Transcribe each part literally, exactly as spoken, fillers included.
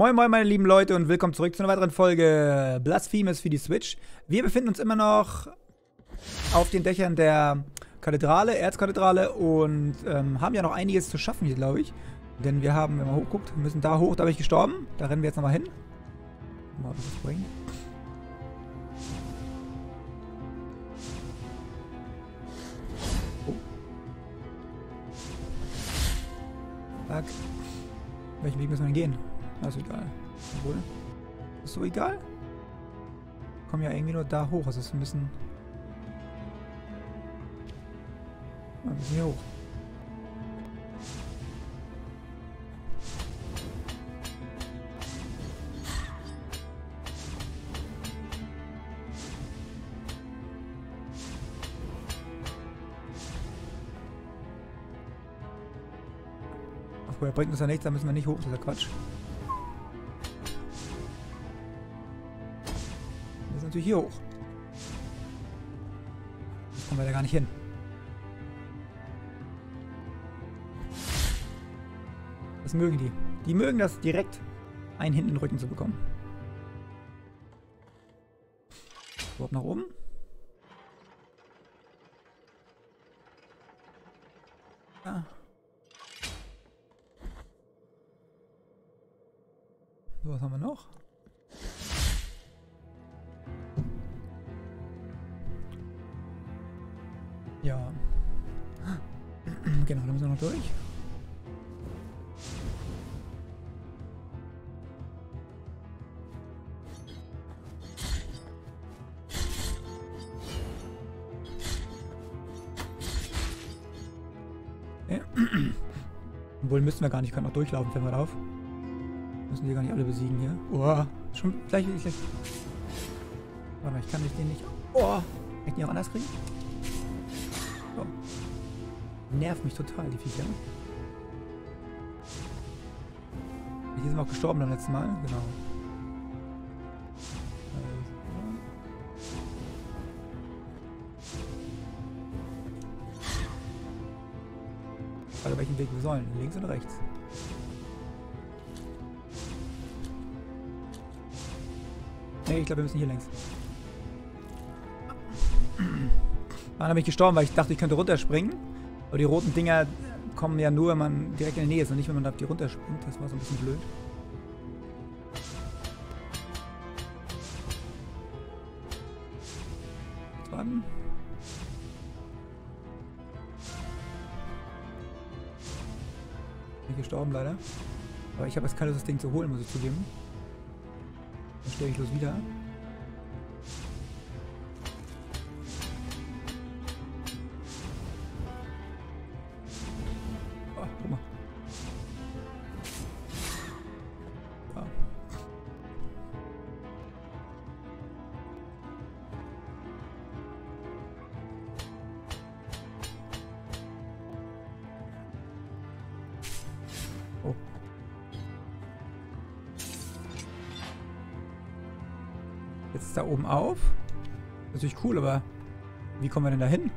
Moin moin meine lieben Leute und willkommen zurück zu einer weiteren Folge Blasphemous für die Switch. Wir befinden uns immer noch auf den Dächern der Kathedrale, Erzkathedrale und ähm, haben ja noch einiges zu schaffen hier, glaube ich. Denn wir haben, wenn man hochguckt, müssen da hoch, da bin ich gestorben. Da rennen wir jetzt nochmal hin. Mal was bringen. Oh. Zack. Welchen Weg müssen wir denn gehen? Das ist egal. Obwohl. Ist so egal? Ich komme ja irgendwie nur da hoch. Also ist ein bisschen. Wir müssen hier hoch. Ach, er bringt uns ja nichts, da müssen wir nicht hoch, das ist ja Quatsch. Natürlich hier hoch. Jetzt kommen wir da gar nicht hin. Das mögen die. Die mögen das direkt, einen hinten in den Rücken zu bekommen. Überhaupt nach oben. Ah. So, was haben wir noch? Ja. Genau, da müssen wir noch durch. Okay. Obwohl müssen wir gar nicht, können noch durchlaufen, fällt mir auf. Müssen die gar nicht alle besiegen hier. Oh, schon gleich, gleich. Warte mal, ich kann mich den nicht. Oh! Kann ich den auch anders kriegen? Nervt mich total, die Viecher. Hier sind wir auch gestorben beim letzten Mal, genau. Warte, welchen Weg wir sollen, links oder rechts? Ne, ich glaube, wir müssen hier längs. Dann habe ich gestorben, weil ich dachte, ich könnte runterspringen. Aber die roten Dinger kommen ja nur, wenn man direkt in der Nähe ist und nicht, wenn man da auf die runterspringt. Das war so ein bisschen blöd. Warten. Bin gestorben leider. Aber ich habe jetzt keine Lust, das Ding zu holen, muss ich zugeben. Dann stehe ich los wieder. Jetzt ist da oben auf. Natürlich cool, aber wie kommen wir denn da hin?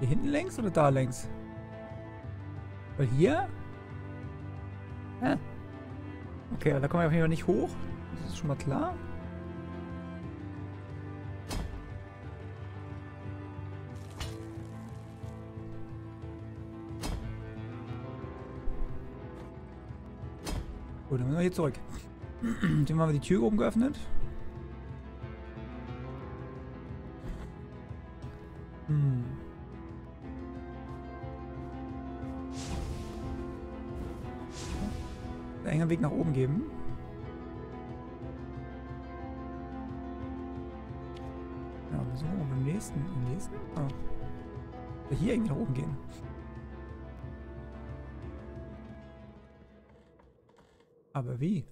Hier hinten längs oder da längs? Weil hier? Ah. Okay, da kommen wir auf jeden Fall nicht hoch. Das ist schon mal klar. Gut, dann müssen wir hier zurück. Dem haben wir die Tür oben geöffnet. Hm. Einen engen Weg nach oben geben. Ja, so, und im nächsten, im nächsten? Oh. Hier irgendwie nach oben gehen. Aber wie?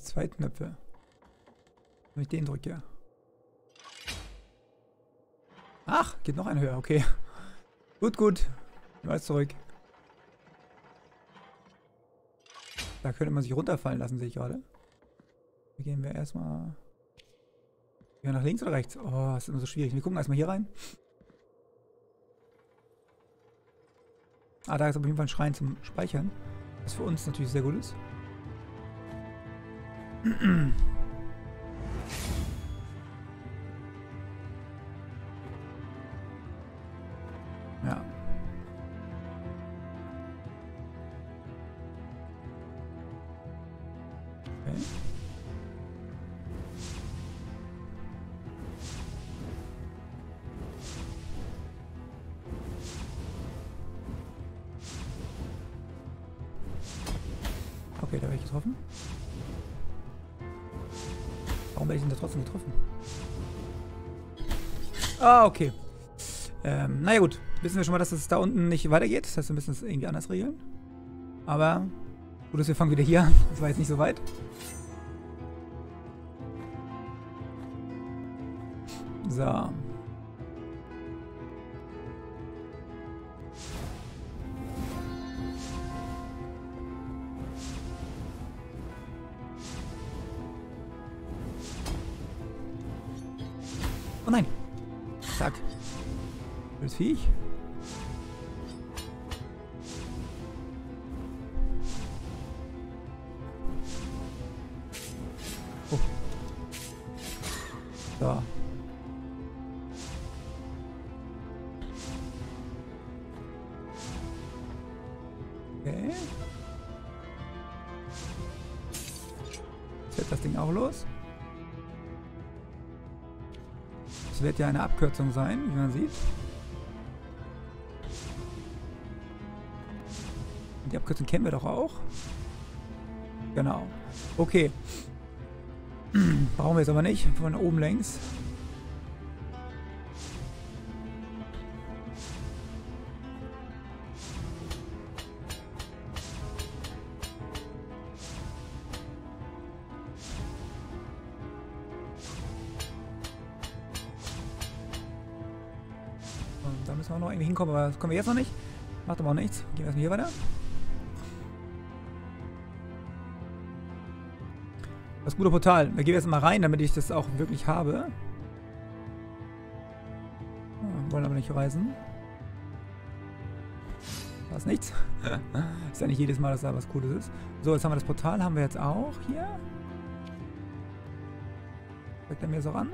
Zwei Knöpfe. Wenn ich den drücke. Ach, geht noch ein höher, okay. Gut, gut. Mal zurück. Da könnte man sich runterfallen lassen, sehe ich gerade. Hier gehen wir erstmal. Ja, nach links oder rechts? Oh, ist immer so schwierig. Wir gucken erstmal hier rein. Ah, da ist auf jeden Fall ein Schrein zum Speichern. Was für uns natürlich sehr gut ist. Ja. Okay. Okay, da werde ich getroffen. Warum werde ich denn da trotzdem getroffen? Ah, okay. Ähm, naja gut. Wissen wir schon mal, dass es da unten nicht weitergeht. Das heißt, wir müssen es irgendwie anders regeln. Aber gut, dass wir fangen wieder hier an. Das war jetzt nicht so weit. So. Oh nein. Zack. Das Viech. Oh. So. Okay. Jetzt wird das Ding auch los. Das wird ja eine Abkürzung sein, wie man sieht. Die Abkürzung kennen wir doch auch. Genau. Okay. Brauchen wir jetzt aber nicht. Von oben längs. Und da müssen wir auch noch irgendwie hinkommen, aber das können wir jetzt noch nicht. Macht aber auch nichts. Gehen wir erstmal hier weiter. Das gute Portal. Da gehen wir jetzt mal rein, damit ich das auch wirklich habe. Oh, wollen aber nicht reisen. Da ist nichts. Ist ja nicht jedes Mal, dass da was Cooles ist. So, jetzt haben wir das Portal. Haben wir jetzt auch hier. Zeigt er mir das auch an?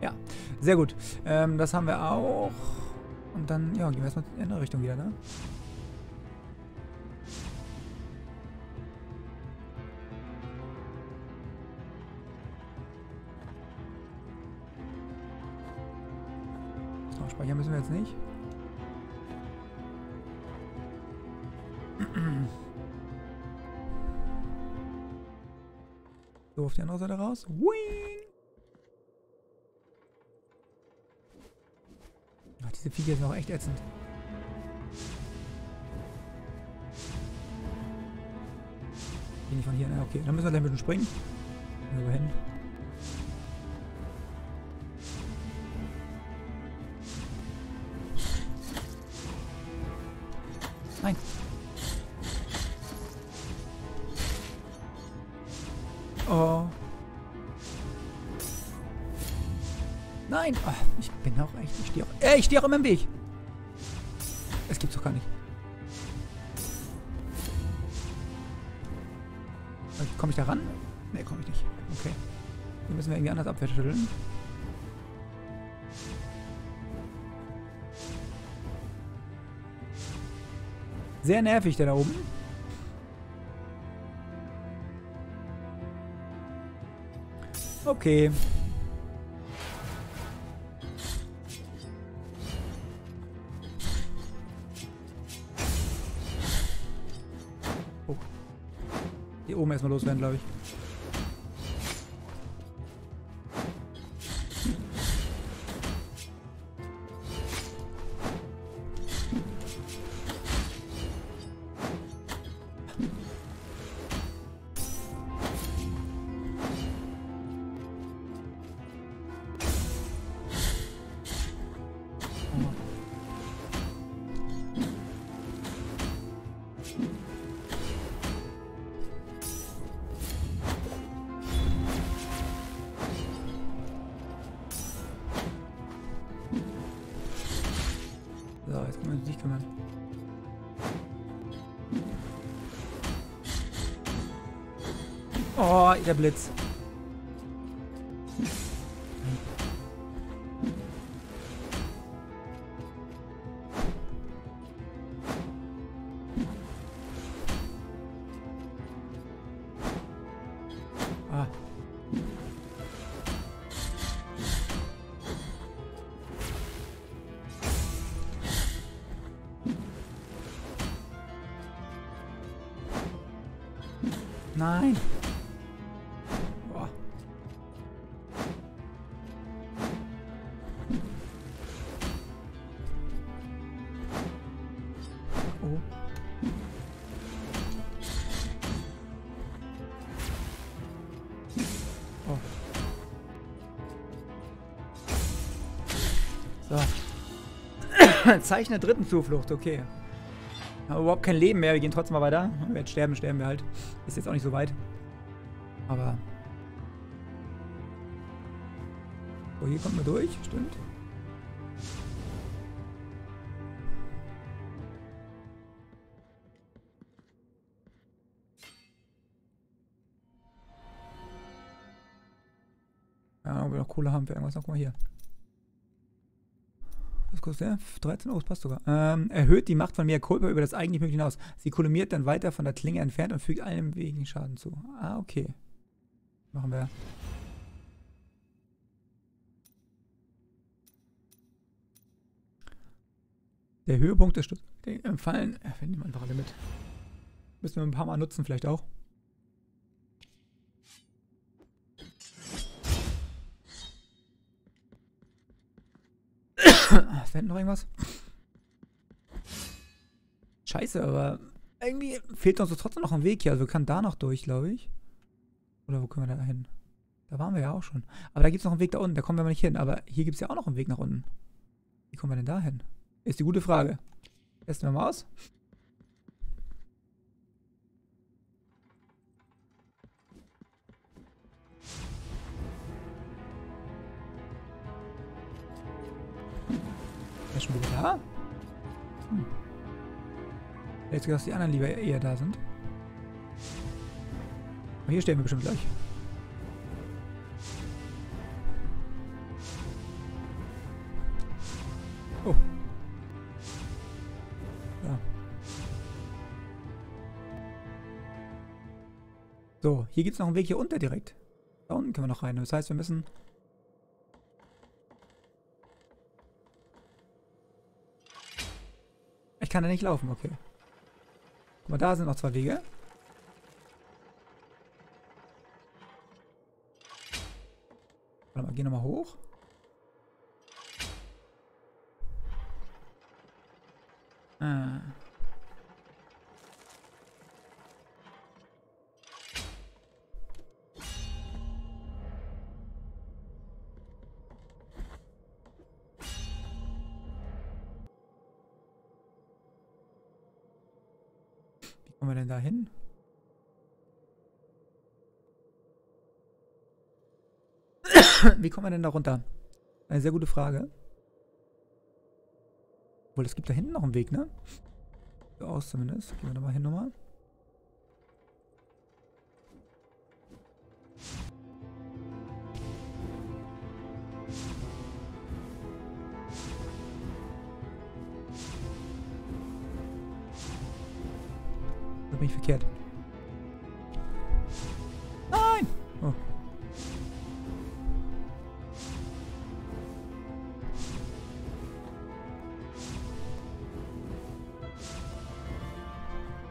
Ja, sehr gut. Ähm, das haben wir auch. Und dann, ja, gehen wir erstmal in die andere Richtung wieder, ne? Speichern müssen wir jetzt nicht. So, auf die andere Seite raus. Whee! Ach, diese Viecher sind auch echt ätzend. Geh nicht von hier. Na, okay, dann müssen wir gleich ein bisschen springen. Gehen wir hin. Nein. Oh. Nein. Oh, ich bin auch echt. Ich stehe auch. Ey, ich stehe auch immer im Weg. Es gibt's doch gar nicht. Komme ich da ran? Nee, komme ich nicht. Okay. Hier müssen wir irgendwie anders abwärtsschütteln. Sehr nervig, der da oben. Okay. Oh. Hier oben erstmal loswerden, glaube ich. nicht kümmern. Oh, der Blitz. Nein. Boah. Oh. Oh. So. Zeichen der dritten Zuflucht, okay. Aber überhaupt kein Leben mehr, wir gehen trotzdem mal weiter. Wir werden sterben, sterben wir halt. Ist jetzt auch nicht so weit. Aber... Oh, hier kommt man durch, stimmt. Ja, ob wir noch Kohle haben für irgendwas noch. Guck mal hier. Was kostet der? dreizehn Euro, passt sogar. Ähm, erhöht die Macht von Mea Culpa über das eigentlich Mögliche hinaus. Sie kolumniert dann weiter von der Klinge entfernt und fügt allem wegen Schaden zu. Ah, okay. Machen wir. Der Höhepunkt des Stücks empfallen. Wir nehmen einfach alle mit. Müssen wir ein paar Mal nutzen, vielleicht auch. Ist da hinten noch irgendwas? Scheiße, aber irgendwie fehlt uns trotzdem noch ein Weg hier. Also kann da noch durch, glaube ich. Oder wo können wir da hin? Da waren wir ja auch schon. Aber da gibt es noch einen Weg da unten. Da kommen wir mal nicht hin. Aber hier gibt es ja auch noch einen Weg nach unten. Wie kommen wir denn da hin? Ist die gute Frage. Testen wir mal aus. Schon wieder da? Hm. Jetzt sogar, dass die anderen lieber eher da sind. Aber hier stehen wir bestimmt gleich. Oh. Ja. So, hier gibt es noch einen Weg hier unter direkt. Da unten können wir noch rein. Das heißt, wir müssen... Kann er nicht laufen, okay. Guck mal, da sind noch zwei Wege. Warte mal, geh nochmal hoch. Ah. Kommen wir denn da hin? Wie kommen wir denn da runter? Eine sehr gute Frage. Obwohl, es gibt da hinten noch einen Weg, ne? So aus zumindest. Gehen wir da mal hin nochmal. Nicht verkehrt. Nein! Oh.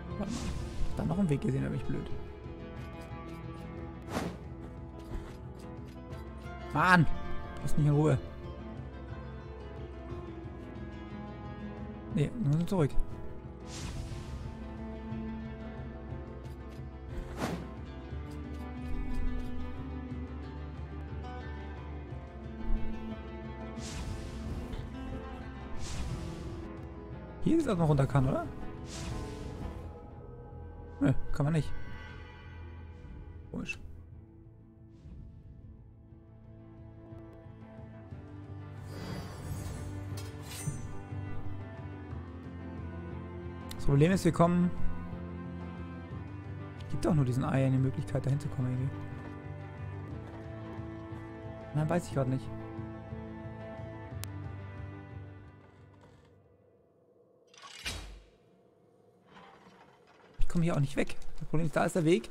Warte mal. Da noch einen Weg gesehen, aber ich blöd. Mann! Lass mich in Ruhe. Nee, nur zurück. Hier ist das noch runter kann, oder? Nö, kann man nicht. Komisch. Das Problem ist, wir kommen... Gibt doch nur diesen Ei eine Möglichkeit, dahin zu kommen, irgendwie. Nein, weiß ich gerade nicht. Ich komme hier auch nicht weg. Das Problem ist, da ist der Weg.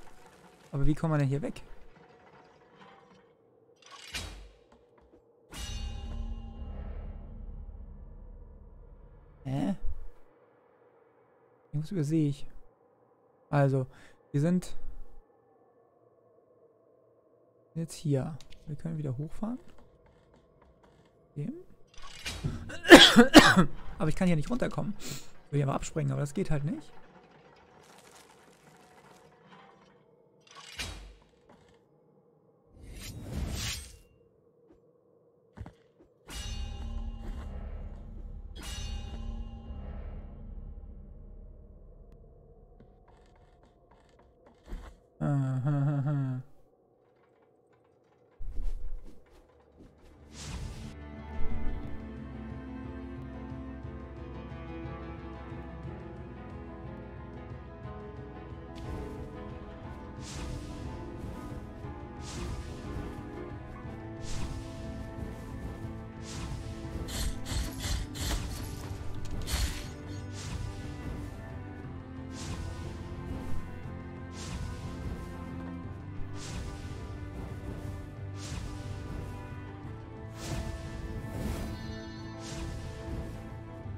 Aber wie kommen wir denn hier weg? Hä? Irgendwas übersehe ich. Also, wir sind jetzt hier. Wir können wieder hochfahren. Dem. Aber ich kann hier nicht runterkommen. Ich will hier mal abspringen, aber das geht halt nicht.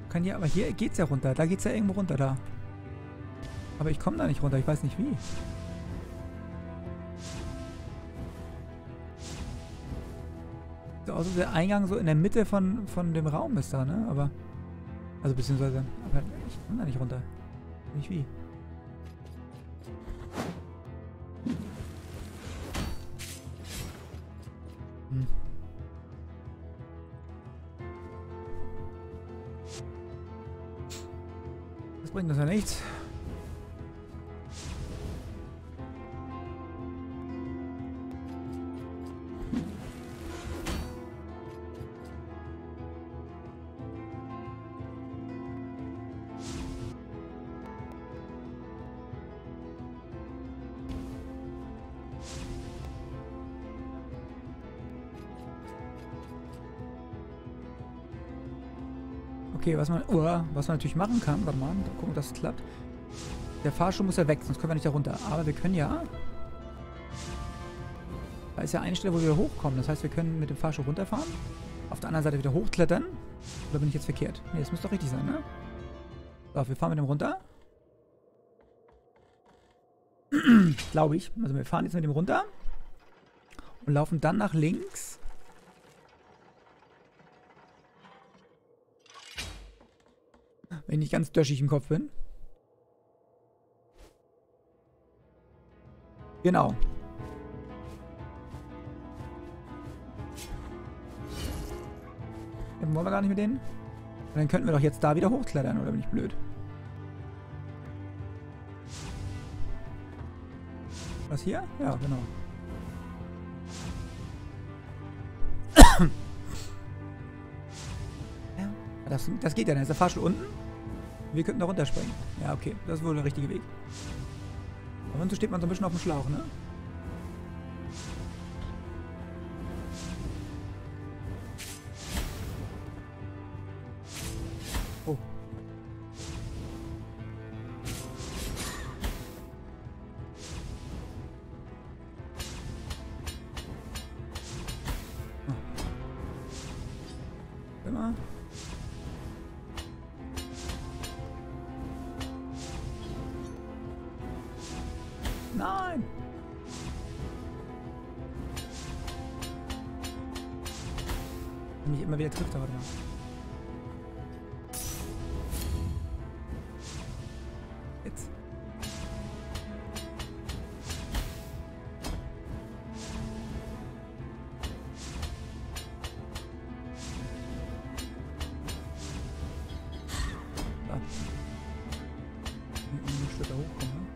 Kann hier, aber hier geht's ja runter. Da geht's ja irgendwo runter, da. Aber ich komme da nicht runter. Ich weiß nicht wie. So aus, der Eingang so in der Mitte von, von dem Raum ist da, ne? Aber, also beziehungsweise, aber ich komme da nicht runter. Nicht wie. Hm. Bringt das ja nichts. Okay, was man, uh, was man natürlich machen kann, warte mal, gucken, ob das klappt. Der Fahrstuhl muss ja weg, sonst können wir nicht da runter. Aber wir können ja... Da ist ja eine Stelle, wo wir hochkommen. Das heißt, wir können mit dem Fahrstuhl runterfahren, auf der anderen Seite wieder hochklettern. Oder bin ich jetzt verkehrt? Ne, das muss doch richtig sein, ne? So, wir fahren mit dem runter. Glaube ich. Also wir fahren jetzt mit dem runter. Und laufen dann nach links. Wenn ich ganz döschig im Kopf bin. Genau. Dann wollen wir gar nicht mit denen. Und dann könnten wir doch jetzt da wieder hochklettern, oder bin ich blöd? Was hier? Ja, genau. Das, das geht ja, dann ist der Fahrstuhl unten. Wir könnten da runterspringen. Ja, okay. Das ist wohl der richtige Weg. Aber so steht man so ein bisschen auf dem Schlauch, ne? Oh. Oh. Immer. Nein! Wenn mich immer wieder trifft, aber ja. Jetzt. Da. Ein Stück da hochkommen, ne?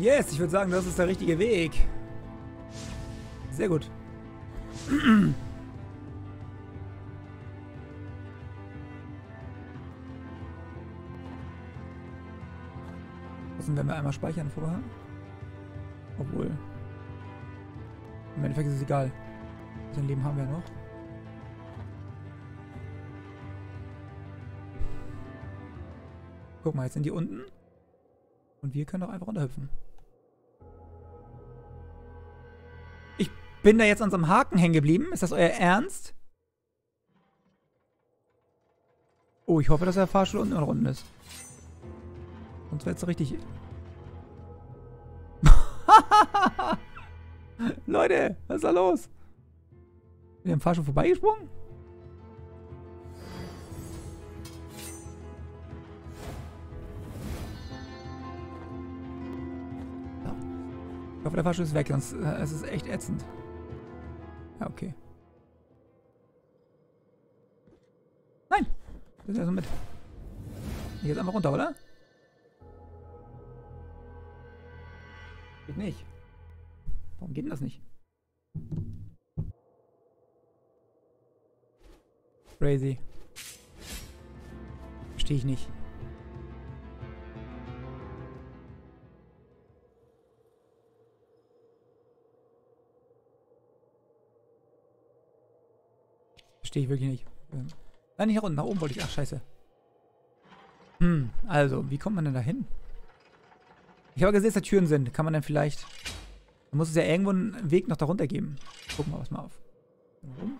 Yes, ich würde sagen, das ist der richtige Weg. Sehr gut. Wenn wir einmal speichern vorher. Obwohl. Im Endeffekt ist es egal. Sein Leben haben wir ja noch. Guck mal, jetzt sind die unten. Und wir können doch einfach runterhüpfen. Ich bin da jetzt an so einem Haken hängen geblieben. Ist das euer Ernst? Oh, ich hoffe, dass der Fahrstuhl unten noch unten ist. Sonst wäre es so richtig... Leute, was ist da los? Sind wir am Fahrstuhl vorbeigesprungen? So. Ich hoffe, der Fahrstuhl ist weg, sonst äh, es ist es echt ätzend. Ja, okay. Nein! Das ist ja so mit. Ich geh jetzt einfach runter, oder? Geht nicht. Warum geht denn das nicht? Crazy. Verstehe ich nicht. Verstehe ich wirklich nicht. Nein, nicht nach unten, nach oben wollte ich. Ach, scheiße. Hm, also, wie kommt man denn da hin? Ich habe gesehen, dass da Türen sind. Kann man dann vielleicht... Dann muss es ja irgendwo einen Weg noch darunter geben. Gucken wir was mal auf. Warum?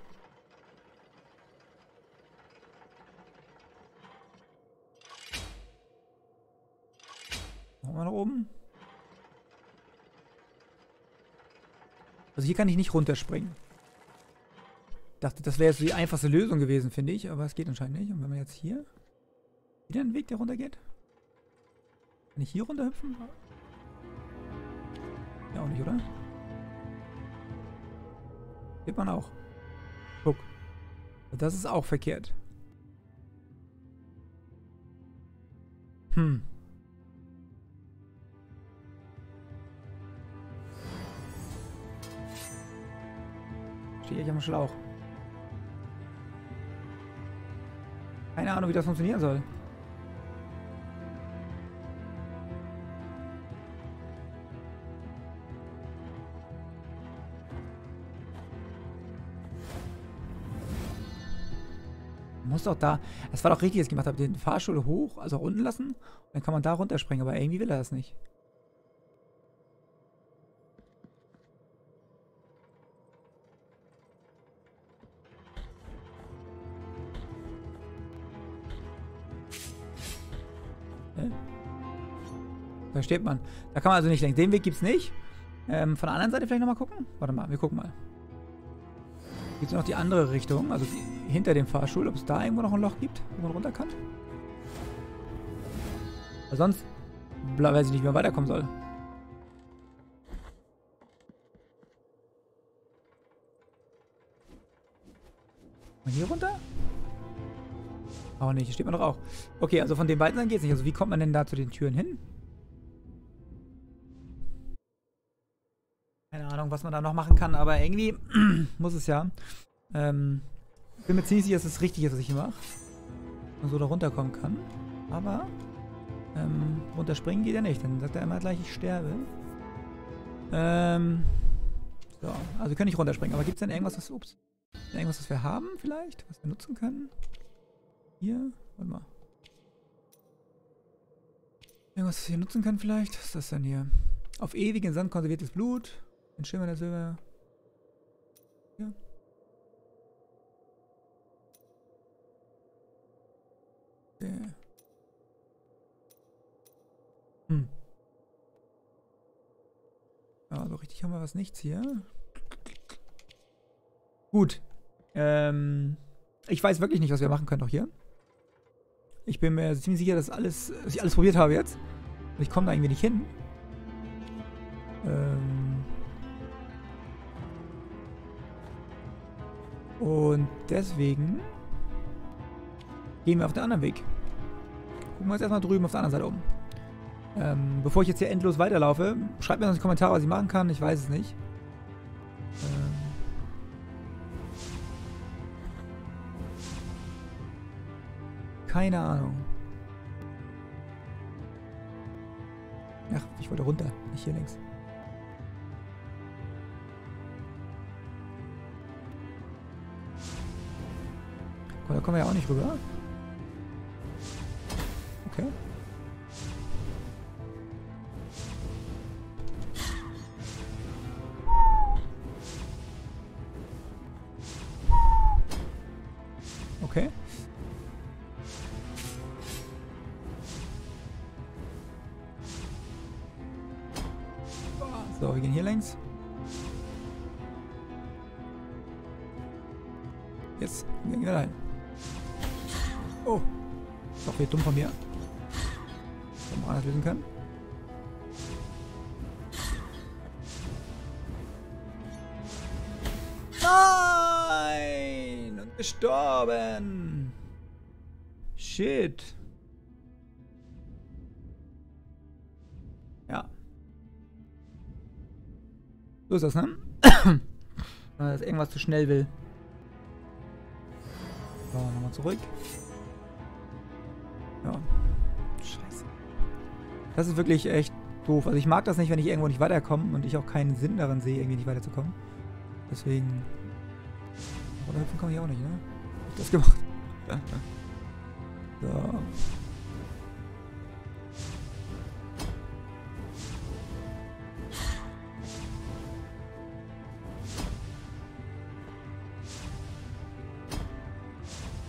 Machen wir nach oben. Also hier kann ich nicht runterspringen. Ich dachte, das wäre jetzt so die einfachste Lösung gewesen, finde ich. Aber es geht anscheinend nicht. Und wenn man jetzt hier... Wieder einen Weg, der runter geht? Kann ich hier runterhüpfen? Ja, auch nicht, oder? Geht man auch. Guck. Das ist auch verkehrt. Hm. Stehe ich am Schlauch. Keine Ahnung, wie das funktionieren soll. Muss doch da. Das war doch richtig, was ich gemacht habe. Den Fahrstuhl hoch, also unten lassen. Und dann kann man da runterspringen, aber irgendwie will er das nicht. Hä? Versteht man. Da kann man also nicht lenken. Den Weg gibt's nicht. Ähm, von der anderen Seite vielleicht nochmal gucken? Warte mal, wir gucken mal. Gibt es noch die andere Richtung, also die, hinter dem Fahrstuhl, ob es da irgendwo noch ein Loch gibt, wo man runter kann? Weil sonst weiß ich nicht, wie man weiterkommen soll. Und hier runter? Auch nicht, hier steht man doch auch. Okay, also von den beiden Seiten geht es nicht. Also wie kommt man denn da zu den Türen hin? Was man da noch machen kann, aber irgendwie muss es ja. Ähm, bin mir ziemlich sicher, dass es richtig ist, was ich hier mache. Und so da runterkommen kann. Aber ähm, runterspringen geht ja nicht. Dann sagt er immer gleich, ich sterbe. Ähm, so, also wir können nicht runterspringen. Aber gibt es denn irgendwas, was, ups, irgendwas, was wir haben vielleicht? Was wir nutzen können? Hier, warte mal. Irgendwas, was wir nutzen können vielleicht? Was ist das denn hier? Auf ewigen Sand konserviertes Blut. Ein Schimmer der Silber. Ja. Okay. Hm. Ja, so richtig haben wir was nichts hier. Gut. Ähm, ich weiß wirklich nicht, was wir machen können noch hier. Ich bin mir ziemlich sicher, dass, alles, dass ich alles probiert habe jetzt. Und ich komme da irgendwie nicht hin. Ähm. Und deswegen gehen wir auf den anderen Weg. Gucken wir uns erstmal drüben auf der anderen Seite um. Ähm, bevor ich jetzt hier endlos weiterlaufe, schreibt mir noch in die Kommentare, was ich machen kann. Ich weiß es nicht. Ähm, Keine Ahnung. Ach, ich wollte runter, nicht hier links. Guck mal, da kommen wir ja auch nicht rüber. Okay. Okay. So, wir gehen hier längs. Jetzt gehen wir rein. Oh, ist auch wieder dumm von mir. Wenn man anders lösen kann. Nein! Und gestorben! Shit! Ja. So ist das, ne? Wenn man das irgendwas zu schnell will. So, nochmal zurück. Ja. Scheiße. Das ist wirklich echt doof. Also ich mag das nicht, wenn ich irgendwo nicht weiterkomme und ich auch keinen Sinn darin sehe, irgendwie nicht weiterzukommen. Deswegen... Runterhüpfen kann ich auch nicht, ne? Hab ich das gemacht. So.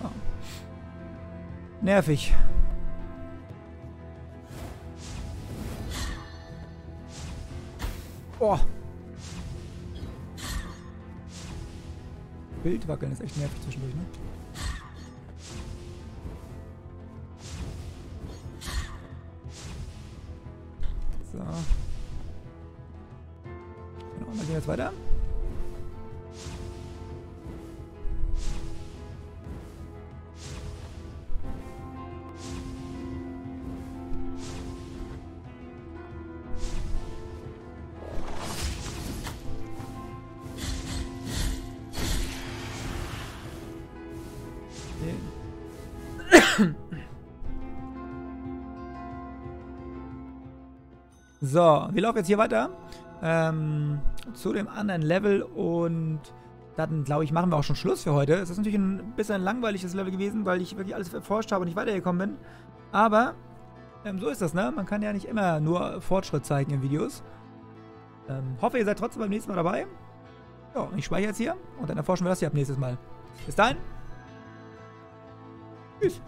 Oh. Nervig. Oh. Bildwackeln ist echt nervig zwischendurch, ne? So. Genau, dann gehen wir jetzt weiter. So, wir laufen jetzt hier weiter ähm, zu dem anderen Level und dann, glaube ich, machen wir auch schon Schluss für heute. Es ist natürlich ein bisschen ein langweiliges Level gewesen, weil ich wirklich alles erforscht habe und nicht weitergekommen bin. Aber ähm, so ist das, ne? Man kann ja nicht immer nur Fortschritt zeigen in Videos. Ähm, hoffe, ihr seid trotzdem beim nächsten Mal dabei. Ja, ich speichere jetzt hier und dann erforschen wir das hier ab nächstes Mal. Bis dahin. Tschüss.